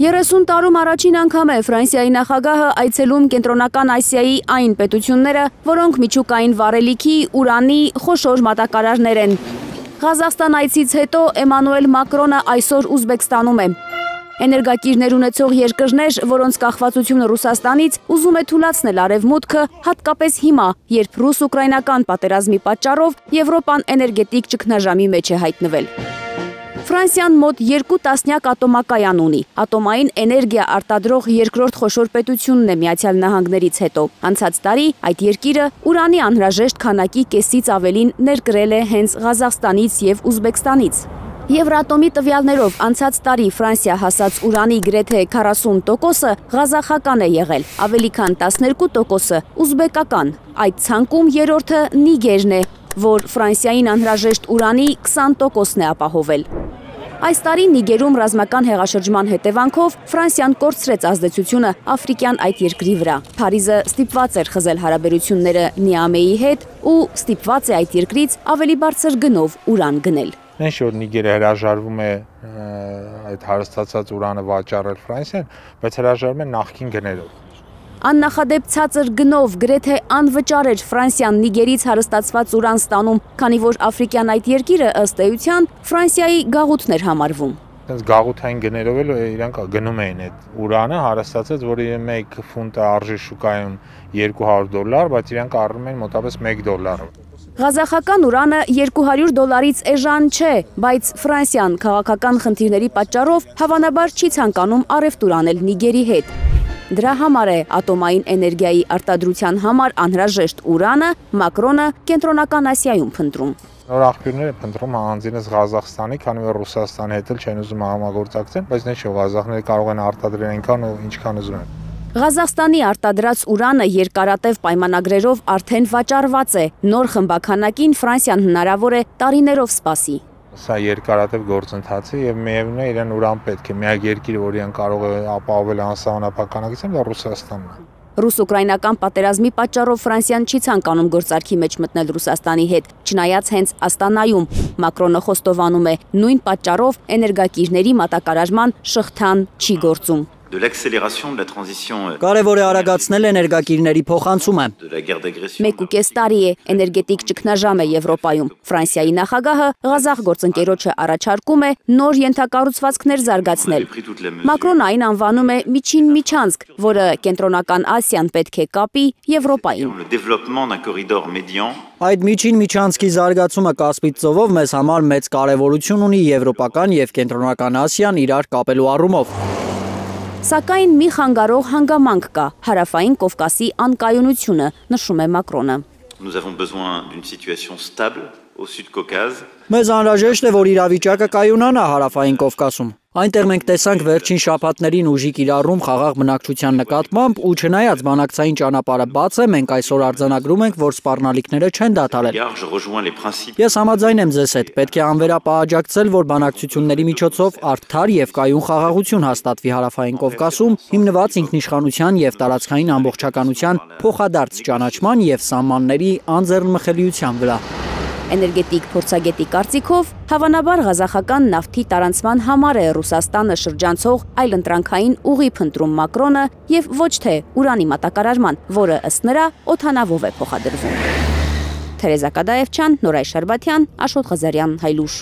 30 տարում առաջին անգամ է Ֆրանսիայի նախագահը այցելում Կենտրոնական Ասիայի այն պետությունները, որոնք միջուկային վարելիքի, ուրանի, խոշոր մատակարարներ են։ Ղազախստան այցից հետո Էմանուել Մակրոնը այսօր Ուզբեկստանում է։ Էներգակիրներ ունեցող երկրներ, որոնց կախվածությունը Ռուսաստանից, ուզում է թուլացնել արևմուտքը, հատկապես հիմա, երբ ռուս-ուկրաինական պատերազմի պատճառով Եվրոպան էներգետիկ ճգնաժամի մեջ է հայտնվել։ Ֆրանսիան մոտ 2 տասնյակ ատոմակայան ունի, ատոմային էներգիա արտադրող երկրորդ խոշոր պետությունն է Միացյալ Նահանգներից հետո։ Անցած տարի այդ երկիրը ուրանի անհրաժեշտ քանակի կեսից ավելին ներկրել է հենց Ղազախստանից և Ուզբեկստանից։ Եվրատոմի տվյալներով անցած տարի Ֆրանսիա հասած ուրանի գրեթե 40%-ը ղազախական է եղել, ավելի քան 12%-ը ուզբեկական։ Այդ ցանկում երրորդը Նիգերն է, որ Ֆրանսիային անհրաժեշտ ուրանի 20%-ն է ապահովել։ Այս տարի Նիգերում ռազմական հեղաշրջման հետևանքով Ֆրանսիան կորցրեց ազդեցությունը աֆրիկյան այդ երկրի վրա։ Փարիզը ստիպված էր խզել հարաբերությունները Նիամեի հետ ու ստիպված է այդ երկրից ավելի բարձր գնով ուրան գնել։ Ինչ որ Նիգերը հրաժարվում է այդ հարստացած ուրանը վաճառել Ֆրանսիան, բայց հրաժարվում է նախքին գներով։ Աննախադեպ ցածր գնով գրեթե անվճար էր Ֆրանսիան Նիգերից հարստացված ուրան ստանում, քանի որ աֆրիկյան այդ երկիրը ըստ էության Ֆրանսիայի գաղութն էր համարվում։ Այս գաղութային գներով էլ իրանք գնում էին այդ ուրանը հարստացած, որը 1 ֆունտը արժի շուկայում $200, բայց իրանք առնում են մոտավորապես $1։ Ղազախական ուրանը $200-ից էժան չէ, բայց Ֆրանսիան քաղաքական խնդիրների պատճառով հավանաբար չի ցանկանում առևտուրանել Նիգերի հետ։ Դրա համար է ատոմային էներգիայի արտադրության համար անհրաժեշտ ուրանը Մակրոնը Կենտրոնական Ասիայում փնտրում։ Նոր աղբյուրներ է փնտրում անձինս Ղազախստանի, քանի որ Ռուսաստանի հետ էլ չեն ուզում համագործակցել, բայց ինչ Ղազախները կարող են արտադրել այնքան, ինչքան ուզում են։ Ղազախստանի արտադրած ուրանը երկարատև պայմանագրերով արդեն վաճառված է, նոր խմբաքանակին Ֆրանսիան հնարավոր է տարիներով սպասի։ Սա երկարատև գործընթաց է և միևնույն է իրեն ուրան պետք է, միակ երկիրը, որ իրեն կարող է ապահովել անսահմանափականակիցն դա Ռուսաստանն է։ Ռուս-ուկրաինական պատերազմի պատճառով Ֆրանսիան չի ցանկանում գործարքի մեջ մտնել Ռուսաստանի հետ, չնայած հենց Աստանայում Մակրոնը խոստովանում է, նույն պատճառով էներգակիրների մատակարարման շղթան չի գործում։ Կարևոր է արագացնել էներգակիրների փոխանցումը։ 1,5 տարի է էներգետիկ ճգնաժամը Եվրոպայում։ Ֆրանսիայի նախագահը Ղազախ գործընկերոջը առաջարկում է նոր ենթակառուցվածքներ զարգացնել։ Մակրոնը այն անվանում է միջին միջանցք, որը Կենտրոնական Ասիան պետք է կապի Եվրոպային։ Այդ միջին միջանցքի զարգացումը Կասպից ծովով մեզ համար մեծ կարևորություն ունի եվրոպական և Կենտրոնական Ասիան իրար կապելու առումով։ Սակայն մի խանգարող հանգամանք կա, հարավային Կովկասի անկայունությունը, նշում է Մակրոնը։ Մեզ անհրաժեշտ է, որ իրավիճակը կայունանա հարավային Կովկասում։ Այնտեղ մենք տեսանք վերջին շաբաթներին ուժի կիրառում խաղաղ բնակչության նկատմամբ ու չնայած բանակցային ճանապարհը բաց է, մենք այսօր արձանագրում ենք, որ սպառնալիքները չեն դադարել։ Ես համաձայն եմ ձեզ հետ, պետք է անվերապահանջակցել, որ բանակցությունների միջոցով արդար և կայուն խաղաղություն հաստատվի հարավային Կովկասում, հիմնված ինքնիշխանության և տարածքային ամբողջականության փոխադարձ ճանաչման և սահմանների անձեռնմխելիության վրա։ Էներգետիկ փորձագետի կարծիքով հավանաբար ղազախական նավթի տարանցման համար է Ռուսաստանը շրջանցող այլընտրանքային ուղի փնտրում Մակրոնը և ոչ թե ուրանի մատակարարման, որը ըստ նրա օդանավով է փոխադրվում։ Թերեզա Կադաևչյան, Նորայ Շարբաթյան, Աշոտ Ղազարյան, Հայլուշ։